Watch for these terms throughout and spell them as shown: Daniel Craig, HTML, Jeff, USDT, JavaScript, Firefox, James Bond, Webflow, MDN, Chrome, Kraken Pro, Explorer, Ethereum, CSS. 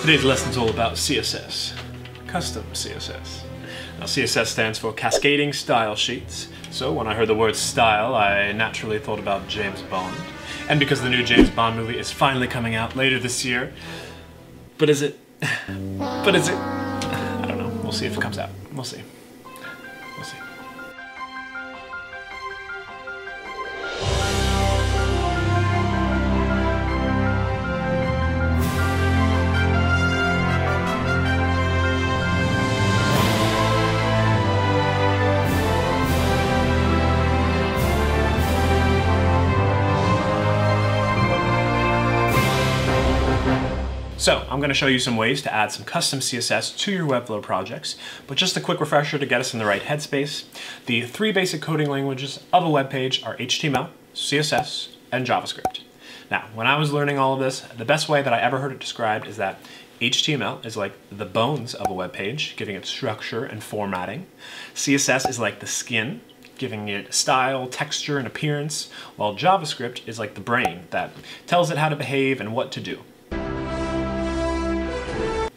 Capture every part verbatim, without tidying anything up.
Today's lesson is all about C S S, custom C S S. Now, C S S stands for Cascading Style Sheets, so when I heard the word style, I naturally thought about James Bond. And because the new James Bond movie is finally coming out later this year, but is it? But is it? I don't know. We'll see if it comes out. We'll see. We'll see. So, I'm going to show you some ways to add some custom C S S to your Webflow projects, but just a quick refresher to get us in the right headspace. The three basic coding languages of a web page are H T M L, C S S, and JavaScript. Now, when I was learning all of this, the best way that I ever heard it described is that H T M L is like the bones of a web page, giving it structure and formatting. C S S is like the skin, giving it style, texture, and appearance, while JavaScript is like the brain that tells it how to behave and what to do.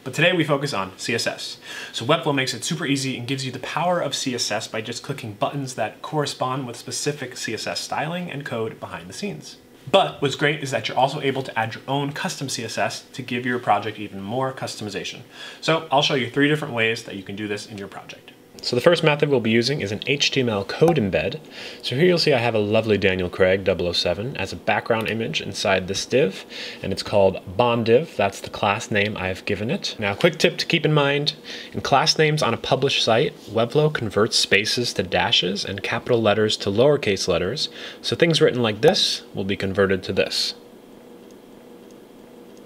But today we focus on C S S. So Webflow makes it super easy and gives you the power of C S S by just clicking buttons that correspond with specific C S S styling and code behind the scenes. But what's great is that you're also able to add your own custom C S S to give your project even more customization. So I'll show you three different ways that you can do this in your project. So the first method we'll be using is an H T M L code embed. So here you'll see I have a lovely Daniel Craig double oh seven as a background image inside this div, and it's called Bond Div. That's the class name I've given it. Now, a quick tip to keep in mind, in class names on a published site, Webflow converts spaces to dashes and capital letters to lowercase letters. So things written like this will be converted to this.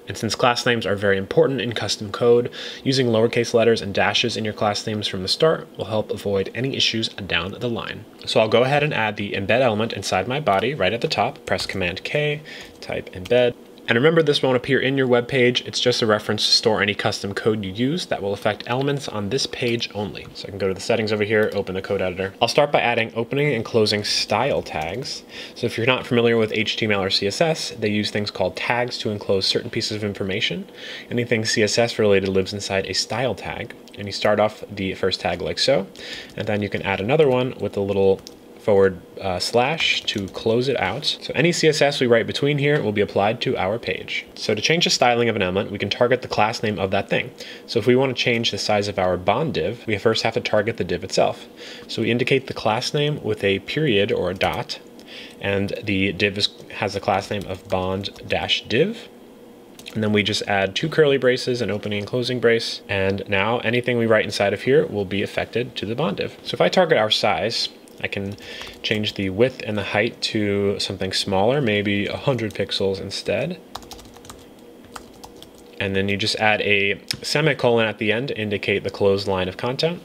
And since class names are very important in custom code, using lowercase letters and dashes in your class names from the start will help avoid any issues down the line. So I'll go ahead and add the embed element inside my body right at the top. Press Command K, type embed. And remember, this won't appear in your web page. It's just a reference to store any custom code you use that will affect elements on this page only. So I can go to the settings over here, open the code editor. I'll start by adding opening and closing style tags. So if you're not familiar with H T M L or C S S, they use things called tags to enclose certain pieces of information. Anything C S S related lives inside a style tag. And you start off the first tag like so, and then you can add another one with a little forward uh, slash to close it out. So any C S S we write between here will be applied to our page. So to change the styling of an element, we can target the class name of that thing. So if we want to change the size of our bond div, we first have to target the div itself. So we indicate the class name with a period or a dot, and the div is, has the class name of bond-div. And then we just add two curly braces, an opening and closing brace. And now anything we write inside of here will be affected to the bond div. So if I target our size, I can change the width and the height to something smaller, maybe one hundred pixels instead. And then you just add a semicolon at the end to indicate the closed line of content.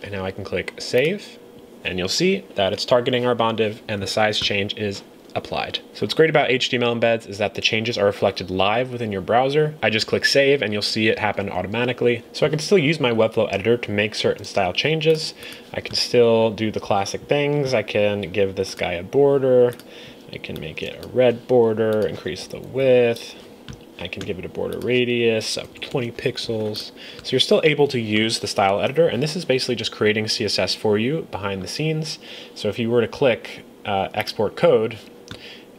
And now I can click Save, and you'll see that it's targeting our bond div and the size change is applied. So what's great about H T M L embeds is that the changes are reflected live within your browser. I just click save and you'll see it happen automatically. So I can still use my Webflow editor to make certain style changes. I can still do the classic things. I can give this guy a border. I can make it a red border, increase the width. I can give it a border radius of twenty pixels. So you're still able to use the style editor, and this is basically just creating C S S for you behind the scenes. So if you were to click uh, export code,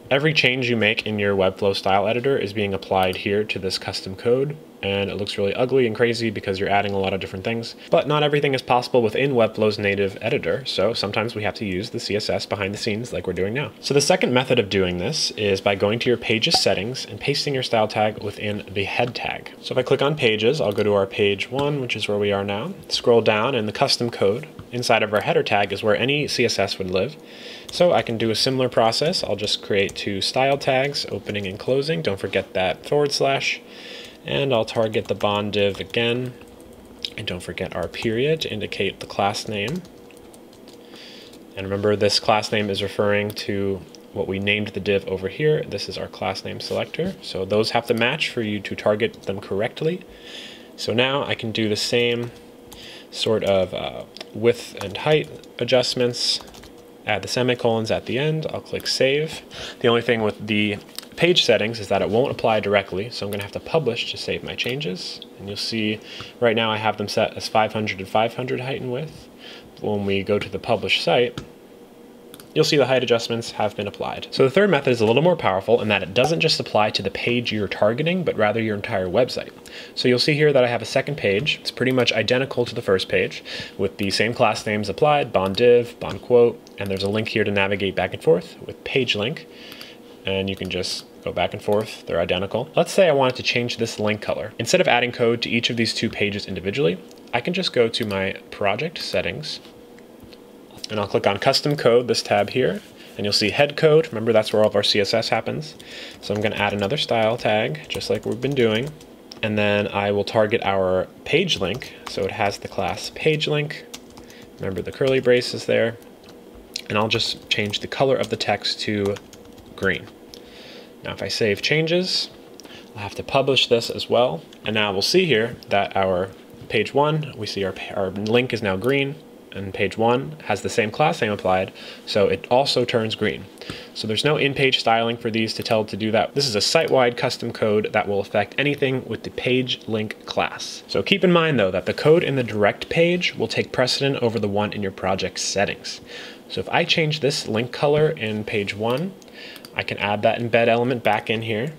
every change you make in your Webflow style editor is being applied here to this custom code, and it looks really ugly and crazy because you're adding a lot of different things. But not everything is possible within Webflow's native editor, so sometimes we have to use the C S S behind the scenes like we're doing now. So the second method of doing this is by going to your Pages settings and pasting your style tag within the head tag. So if I click on Pages, I'll go to our page one, which is where we are now, scroll down, and the custom code inside of our header tag is where any C S S would live. So I can do a similar process. I'll just create two style tags, opening and closing. Don't forget that forward slash. And I'll target the bond div again. And don't forget our period to indicate the class name. And remember, this class name is referring to what we named the div over here. This is our class name selector. So those have to match for you to target them correctly. So now I can do the same sort of uh, width and height adjustments, add the semicolons at the end, I'll click save. The only thing with the page settings is that it won't apply directly, so I'm going to have to publish to save my changes. And you'll see right now I have them set as five hundred and five hundred height and width. When we go to the publish site, you'll see the height adjustments have been applied. So the third method is a little more powerful in that it doesn't just apply to the page you're targeting, but rather your entire website. So you'll see here that I have a second page. It's pretty much identical to the first page with the same class names applied, Bond div, Bond quote, and there's a link here to navigate back and forth with page link. And you can just go back and forth, they're identical. Let's say I wanted to change this link color. Instead of adding code to each of these two pages individually, I can just go to my project settings, and I'll click on custom code, this tab here, and you'll see head code. Remember, that's where all of our C S S happens. So I'm going to add another style tag, just like we've been doing. And then I will target our page link. So it has the class page link. Remember the curly braces there. And I'll just change the color of the text to green. Now, if I save changes, I'll have to publish this as well. And now we'll see here that our page one, we see our, our link is now green. And page one has the same class name applied, so it also turns green. So there's no in-page styling for these to tell to do that. This is a site-wide custom code that will affect anything with the page link class. So keep in mind though that the code in the direct page will take precedent over the one in your project settings. So if I change this link color in page one, I can add that embed element back in here.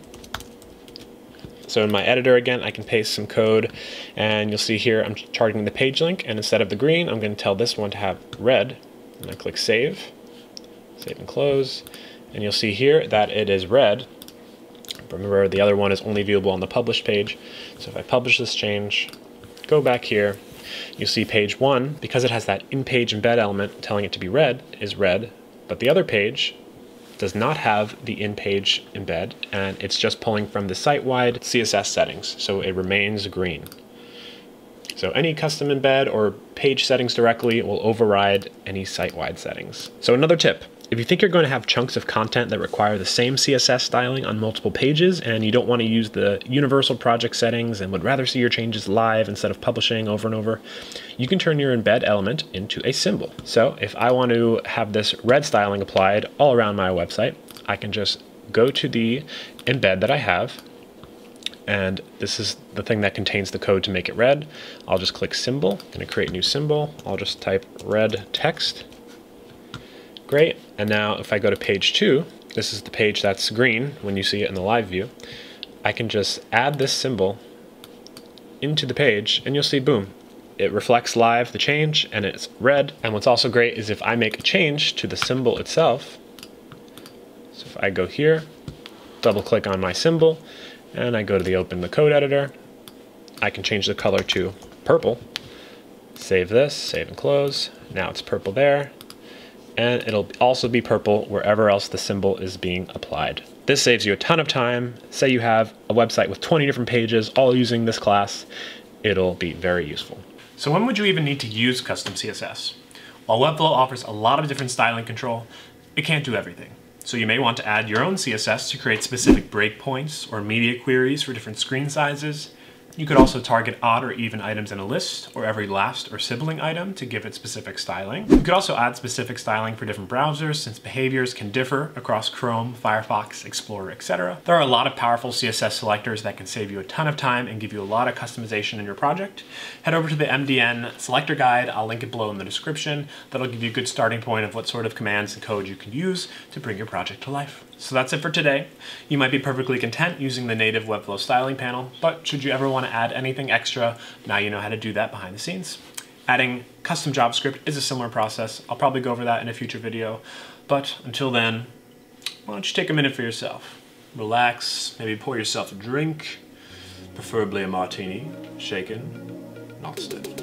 So in my editor again, I can paste some code, and you'll see here I'm targeting the page link, and instead of the green, I'm going to tell this one to have red, and I click save, save and close, and you'll see here that it is red. Remember, the other one is only viewable on the published page, so if I publish this change, go back here, you'll see page one, because it has that in-page embed element telling it to be red, is red, but the other page does not have the in-page embed, and it's just pulling from the site-wide C S S settings, so it remains green. So any custom embed or page settings directly will override any site-wide settings. So another tip, if you think you're going to have chunks of content that require the same C S S styling on multiple pages, and you don't want to use the universal project settings and would rather see your changes live instead of publishing over and over, you can turn your embed element into a symbol. So if I want to have this red styling applied all around my website, I can just go to the embed that I have, and this is the thing that contains the code to make it red. I'll just click symbol. I'm going to create a new symbol. I'll just type red text. Great. And now if I go to page two, this is the page that's green when you see it in the live view. I can just add this symbol into the page, and you'll see, boom, it reflects live the change, and it's red. And what's also great is if I make a change to the symbol itself, so if I go here, double click on my symbol, and I go to the open the code editor, I can change the color to purple, save this, save and close. Now it's purple there, and it'll also be purple wherever else the symbol is being applied. This saves you a ton of time. Say you have a website with twenty different pages all using this class, it'll be very useful. So when would you even need to use custom C S S? While Webflow offers a lot of different styling control, it can't do everything. So you may want to add your own C S S to create specific breakpoints or media queries for different screen sizes. You could also target odd or even items in a list, or every last or sibling item to give it specific styling. You could also add specific styling for different browsers, since behaviors can differ across Chrome, Firefox, Explorer, et cetera. There are a lot of powerful C S S selectors that can save you a ton of time and give you a lot of customization in your project. Head over to the M D N selector guide, I'll link it below in the description. That'll give you a good starting point of what sort of commands and code you can use to bring your project to life. So that's it for today. You might be perfectly content using the native Webflow styling panel, but should you ever want to add anything extra, now you know how to do that behind the scenes. Adding custom JavaScript is a similar process. I'll probably go over that in a future video, but until then, why don't you take a minute for yourself. Relax, maybe pour yourself a drink, preferably a martini, shaken, not stirred.